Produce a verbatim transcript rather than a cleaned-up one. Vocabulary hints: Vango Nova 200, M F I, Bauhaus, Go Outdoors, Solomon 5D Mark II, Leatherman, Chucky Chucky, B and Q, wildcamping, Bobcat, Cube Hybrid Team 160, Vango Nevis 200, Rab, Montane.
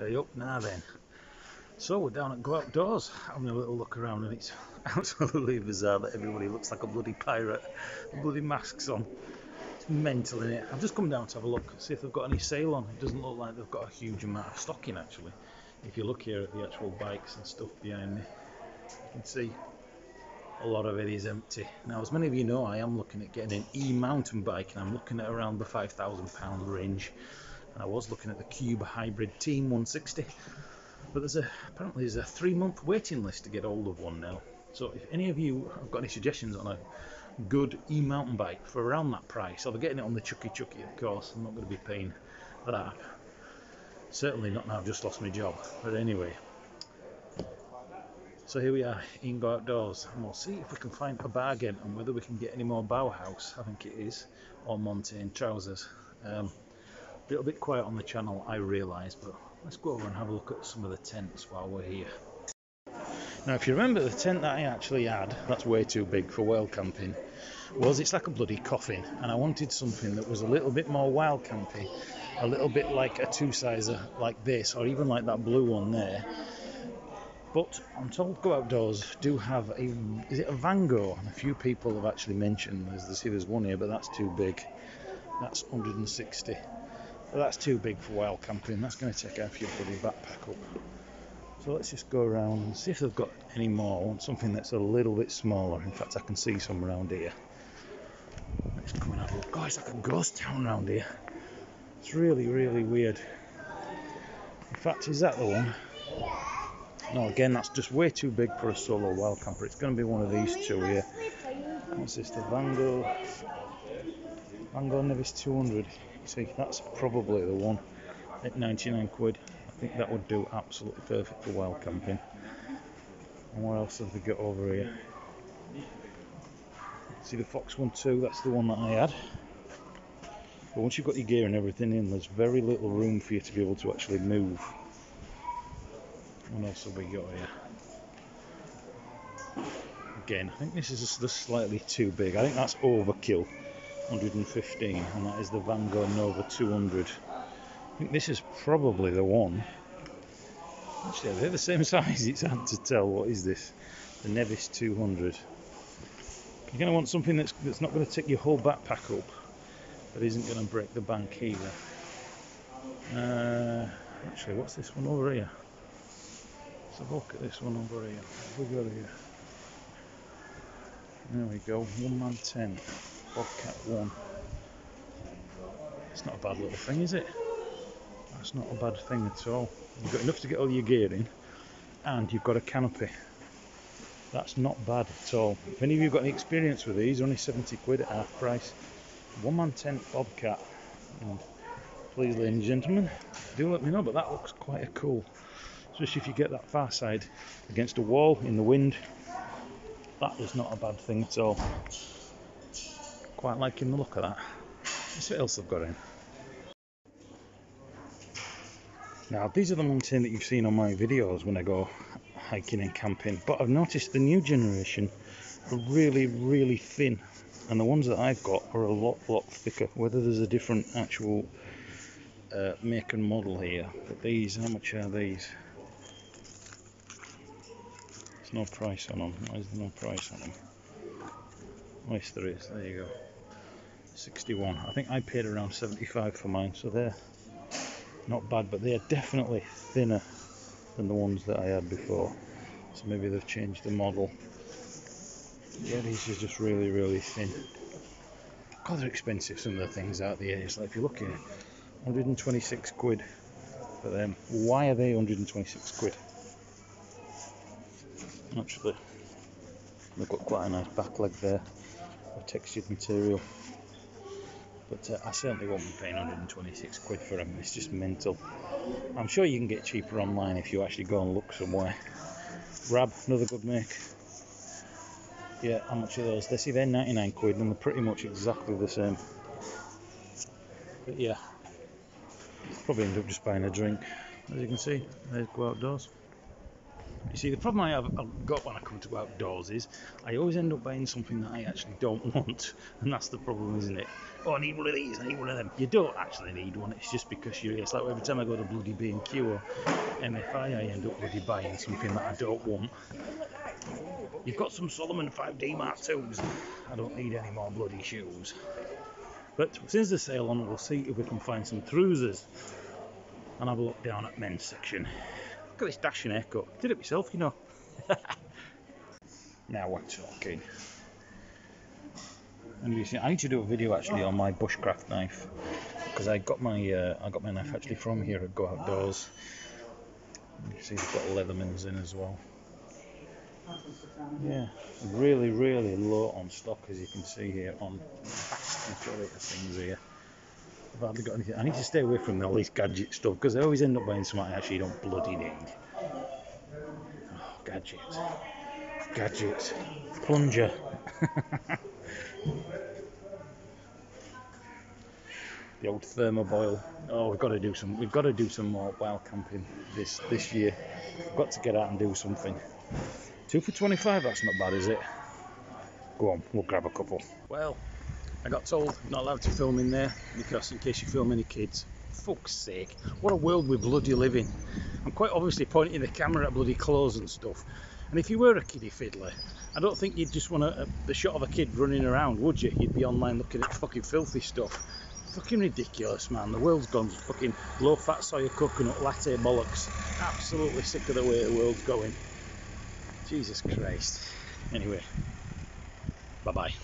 Are you up now then? So we're down at Go Outdoors, having a little look around, and it's absolutely bizarre that everybody looks like a bloody pirate, bloody masks on. It's mental, in it. I've just come down to have a look, see if they've got any sale on. It doesn't look like they've got a huge amount of stock in, actually. If you look here at the actual bikes and stuff behind me, you can see a lot of it is empty. Now, as many of you know, I am looking at getting an e-mountain bike, and I'm looking at around the five thousand pound range. And I was looking at the Cube Hybrid Team one sixty, but there's a apparently there's a three-month waiting list to get hold of one now. So if any of you have got any suggestions on a good e-mountain bike for around that price, I'll be getting it on the Chucky Chucky, of course. I'm not going to be paying that. Certainly not now I've just lost my job. But anyway. So here we are in Go Outdoors, and we'll see if we can find a bargain and whether we can get any more Bauhaus, I think it is, or Montane trousers. Um, a little bit quiet on the channel, I realise, but let's go over and have a look at some of the tents while we're here. Now, if you remember, the tent that I actually had, that's way too big for wild camping, was it's like a bloody coffin, and I wanted something that was a little bit more wild camping, a little bit like a two-sizer like this, or even like that blue one there. But I'm told Go Outdoors do have a, is it a Vango? And a few people have actually mentioned, as they see there's one here, but that's too big. That's one hundred and sixty. But that's too big for wild camping. That's going to take half your bloody backpack up. So let's just go around and see if they've got any more. I want something that's a little bit smaller. In fact, I can see some around here. Let's come and have a look. God, it's like a ghost town around here. It's really, really weird. In fact, is that the one? No, again, that's just way too big for a solo wild camper. It's going to be one of these two here. What's this? The Vango Vango Nevis two hundred. See, that's probably the one at ninety-nine quid. I think that would do absolutely perfect for wild camping. And what else have they got over here? See the Fox one too. That's the one that I had. But once you've got your gear and everything in, there's very little room for you to be able to actually move. What else have we got here? Again, I think this is just slightly too big. I think that's overkill. one hundred and fifteen, and that is the Vango Nova two hundred. I think this is probably the one. Actually, they're the same size. It's hard to tell. What is this? The Nevis two hundred. You're going to want something that's, that's not going to take your whole backpack up, but isn't going to break the bank either. Uh, actually, what's this one over here? Let's have a look at this one over here. What have we got here? There we go. One man tent. Bobcat one. It's not a bad little thing, is it? That's not a bad thing at all. You've got enough to get all your gear in, and you've got a canopy. That's not bad at all. If any of you've got any experience with these, only seventy quid at half price. One man tent Bobcat. And please, ladies and gentlemen, do let me know, but that looks quite a cool. Especially if you get that far side against a wall in the wind, that is not a bad thing at all. Quite liking the look of that. Let's see what else I've got in. Now, these are the Montane that you've seen on my videos when I go hiking and camping, but I've noticed the new generation are really, really thin, and the ones that I've got are a lot, lot thicker. Whether there's a different actual uh, make and model here, but these, how much are these? No price on them. Why is there no price on them? Oh, yes, there is. There you go. sixty-one. I think I paid around seventy-five for mine, so they're not bad, but they are definitely thinner than the ones that I had before. So maybe they've changed the model. Yeah, these are just really, really thin. God, they're expensive, some of the things out there. It's like, if you look here, one hundred and twenty-six quid for them. Why are they one hundred and twenty-six quid? Actually, they've got quite a nice back leg there, a textured material, but uh, I certainly won't be paying one hundred and twenty-six quid for them. It's just mental. I'm sure you can get cheaper online if you actually go and look somewhere. Rab, another good make. Yeah, how much are those? They see they're ninety-nine quid, and they're pretty much exactly the same. But yeah, probably end up just buying a drink. As you can see, there's Go Outdoors. You see, the problem I have I've got when I come to outdoors is I always end up buying something that I actually don't want, and that's the problem, isn't it? Oh, I need one of these, I need one of them. You don't actually need one, it's just because you're here. It's like every time I go to bloody B and Q or M F I, I end up bloody buying something that I don't want. You've got some Solomon five D Mark twos. I don't need any more bloody shoes. But since the sale on, we'll see if we can find some trousers and have a look down at men's section. Look at this dashing haircut. Did it myself, you know. Now we're talking. And you see, I need to do a video actually on my bushcraft knife, because I got my uh, I got my knife actually from here at Go Outdoors. You see, they've got Leathermans in as well. Yeah, really, really low on stock, as you can see here on majority of things here. I've hardly got anything. I need to stay away from all these gadget stuff, because I always end up buying something I actually don't bloody need. Oh, gadgets, gadgets, plunger. The old thermoboil. Oh, we've got to do some. We've got to do some more wild camping this this year. We've got to get out and do something. two for twenty-five, that's not bad, is it? Go on, we'll grab a couple. Well, I got told not allowed to film in there, because in case you film any kids. Fuck's sake, what a world we bloody live in. I'm quite obviously pointing the camera at bloody clothes and stuff. And if you were a kiddie fiddler, I don't think you'd just want a, a shot of a kid running around, would you? You'd be online looking at fucking filthy stuff. Fucking ridiculous, man. The world's gone to fucking low-fat soya coconut latte bollocks. Absolutely sick of the way the world's going. Jesus Christ. Anyway, bye-bye.